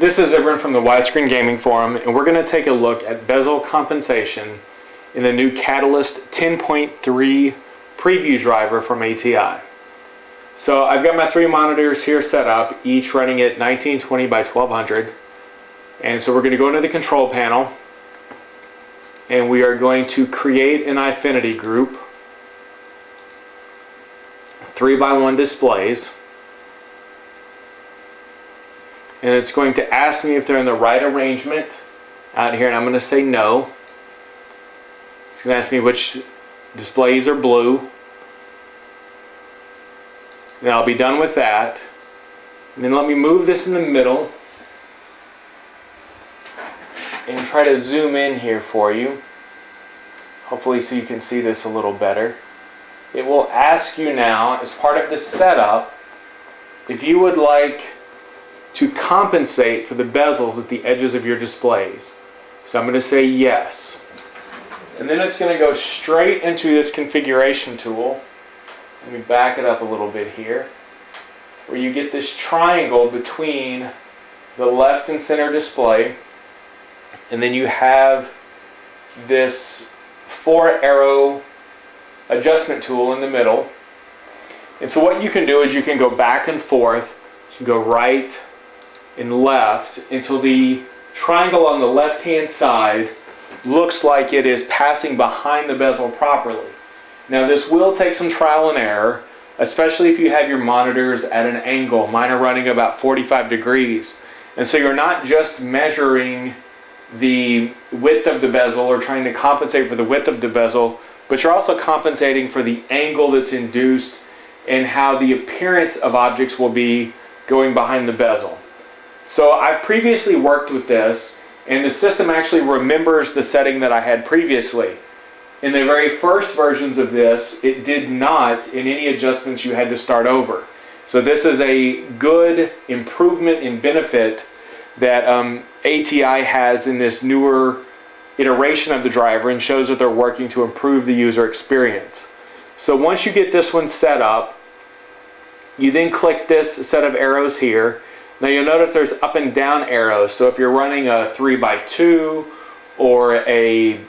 This is everyone from the Widescreen Gaming Forum, and we're going to take a look at bezel compensation in the new Catalyst 10.3 preview driver from ATI. So I've got my three monitors here set up, each running at 1920 by 1200. And so we're going to go into the control panel, and we are going to create an Eyefinity group, 3x1 displays. And it's going to ask me if they're in the right arrangement out here, and I'm going to say no. It's going to ask me which displays are blue. And I'll be done with that. And then let me move this in the middle and try to zoom in here for you, hopefully so you can see this a little better. It will ask you now, as part of the setup, if you would like to compensate for the bezels at the edges of your displays. So I'm going to say yes. And then it's going to go straight into this configuration tool. Let me back it up a little bit here, where you get this triangle between the left and center display, and then you have this 4-arrow adjustment tool in the middle. And so what you can do is you can go back and forth, you can go right and left until the triangle on the left hand side looks like it is passing behind the bezel properly. Now this will take some trial and error, especially if you have your monitors at an angle. Mine are running about 45 degrees. And so you're not just measuring the width of the bezel or trying to compensate for the width of the bezel, but you're also compensating for the angle that's induced and how the appearance of objects will be going behind the bezel. So I've previously worked with this, and the system actually remembers the setting that I had previously. In the very first versions of this, it did not, in any adjustments you had to start over. So this is a good improvement and benefit that ATI has in this newer iteration of the driver, and shows that they're working to improve the user experience. So once you get this one set up, you then click this set of arrows here. Now you'll notice there's up and down arrows, so if you're running a 3x2 or a 2/1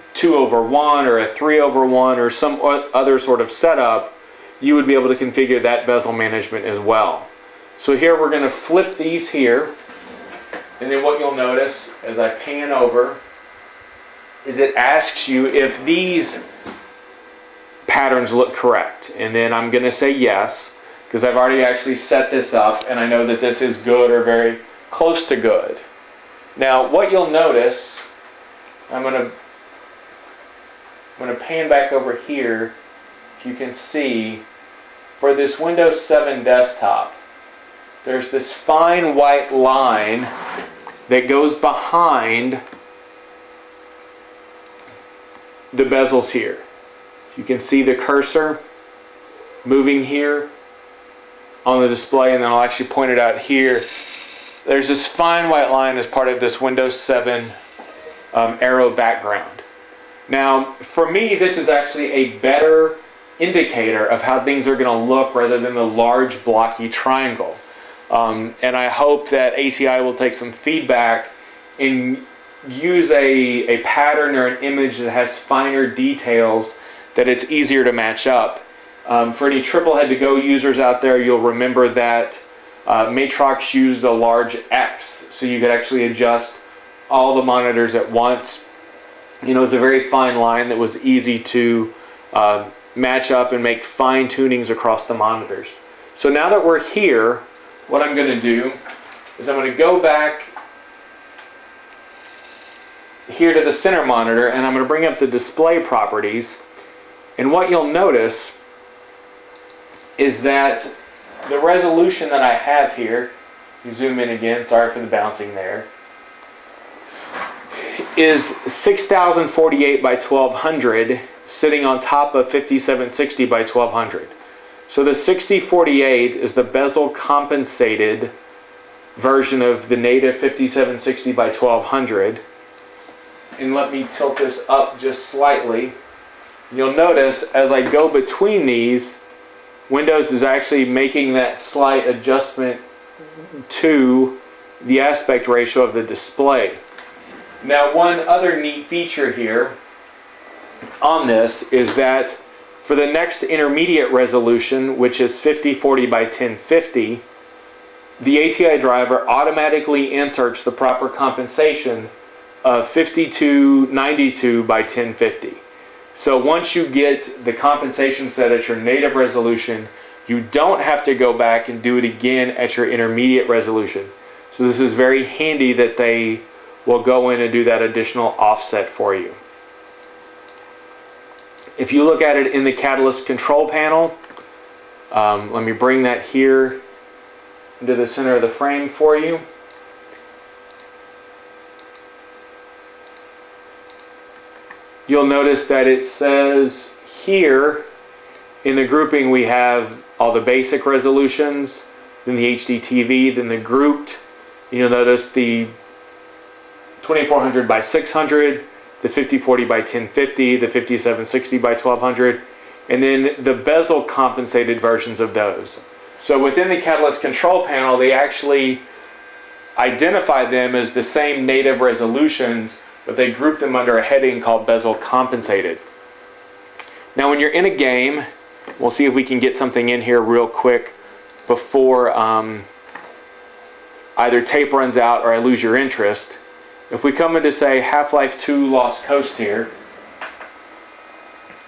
or a 3/1 or some other sort of setup, you would be able to configure that bezel management as well. So here we're going to flip these here, and then what you'll notice as I pan over is it asks you if these patterns look correct, and then I'm going to say yes, because I've already actually set this up and I know that this is good or very close to good. Now what you'll notice, I'm going to pan back over here, if you can see, for this Windows 7 desktop, there's this fine white line that goes behind the bezels here. You can see the cursor moving here on the display, and then I'll actually point it out here. There's this fine white line as part of this Windows 7 arrow background. Now for me, this is actually a better indicator of how things are going to look rather than the large blocky triangle. And I hope that ATI will take some feedback and use a pattern or an image that has finer details that it's easier to match up. For any TripleHead2Go users out there, you'll remember that Matrox used a large X, so you could actually adjust all the monitors at once. You know, it's a very fine line that was easy to match up and make fine tunings across the monitors. So now that we're here, what I'm going to do is I'm going to go back here to the center monitor, and I'm going to bring up the display properties, and what you'll notice is that the resolution that I have here, you zoom in again, sorry for the bouncing there, is 6048 by 1200 sitting on top of 5760 by 1200. So the 6048 is the bezel compensated version of the native 5760 by 1200. And let me tilt this up just slightly. You'll notice as I go between these, Windows is actually making that slight adjustment to the aspect ratio of the display. Now, one other neat feature here on this is that for the next intermediate resolution, which is 5040 by 1050, the ATI driver automatically inserts the proper compensation of 5292 by 1050. So once you get the compensation set at your native resolution, you don't have to go back and do it again at your intermediate resolution. So this is very handy that they will go in and do that additional offset for you. If you look at it in the Catalyst control panel, let me bring that here into the center of the frame for you. You'll notice that it says here in the grouping we have all the basic resolutions, then the HDTV, then the grouped. You'll notice the 2400 by 600, the 5040 by 1050, the 5760 by 1200, and then the bezel compensated versions of those. So within the Catalyst control panel, they actually identify them as the same native resolutions, but they group them under a heading called bezel compensated. Now when you're in a game, we'll see if we can get something in here real quick before either tape runs out or I lose your interest. If we come into, say, Half-Life 2 Lost Coast here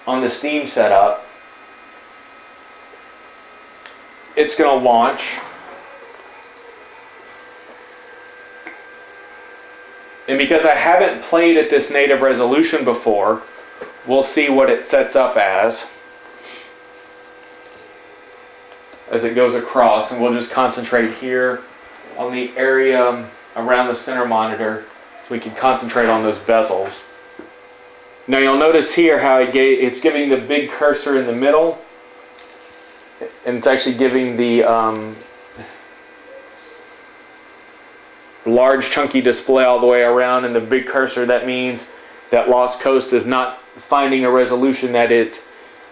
on the Steam setup, it's going to launch. And because I haven't played at this native resolution before, we'll see what it sets up as it goes across. And we'll just concentrate here on the area around the center monitor so we can concentrate on those bezels. Now you'll notice here how it's giving the big cursor in the middle, and it's actually giving the large chunky display all the way around and the big cursor. That means that Lost Coast is not finding a resolution that it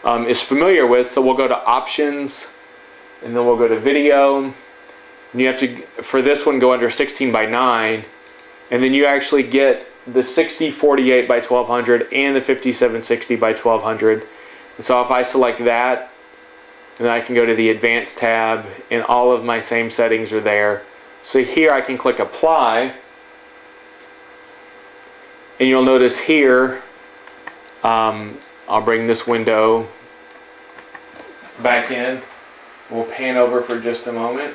is familiar with. So we'll go to options, and then we'll go to video, and you have to, for this one, go under 16 by 9, and then you actually get the 6048 by 1200 and the 5760 by 1200. And so if I select that, and then I can go to the advanced tab, and all of my same settings are there. So here I can click apply, and you'll notice here, I'll bring this window back in. We'll pan over for just a moment.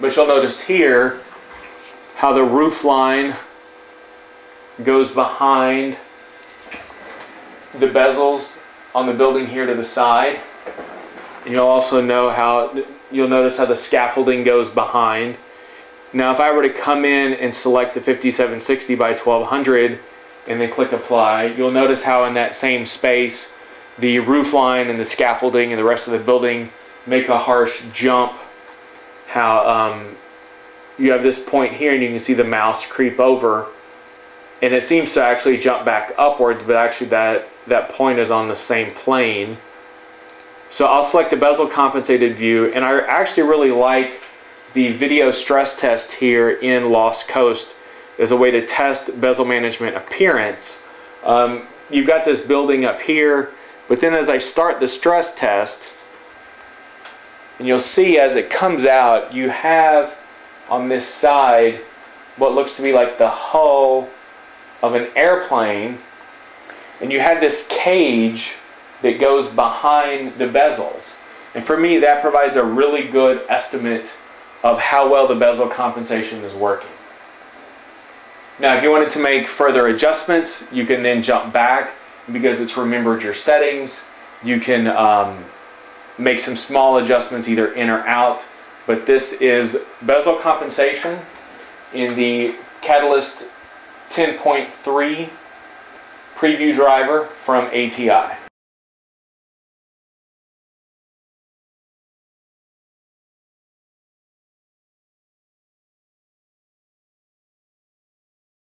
But you'll notice here how the roof line goes behind the bezels on the building here to the side. And you'll also know how, you'll notice how the scaffolding goes behind. Now if I were to come in and select the 5760 by 1200 and then click apply, you'll notice how in that same space the roof line and the scaffolding and the rest of the building make a harsh jump. How you have this point here and you can see the mouse creep over, and it seems to actually jump back upwards, but actually that point is on the same plane. So I'll select the bezel compensated view, and I actually really like the video stress test here in Lost Coast is a way to test bezel management appearance. You've got this building up here, but then as I start the stress test, and you'll see as it comes out, you have on this side what looks to be like the hull of an airplane, and you have this cage that goes behind the bezels. And for me, that provides a really good estimate of how well the bezel compensation is working. Now if you wanted to make further adjustments, you can then jump back, because it's remembered your settings. You can make some small adjustments either in or out, but this is bezel compensation in the Catalyst 10.3 preview driver from ATI.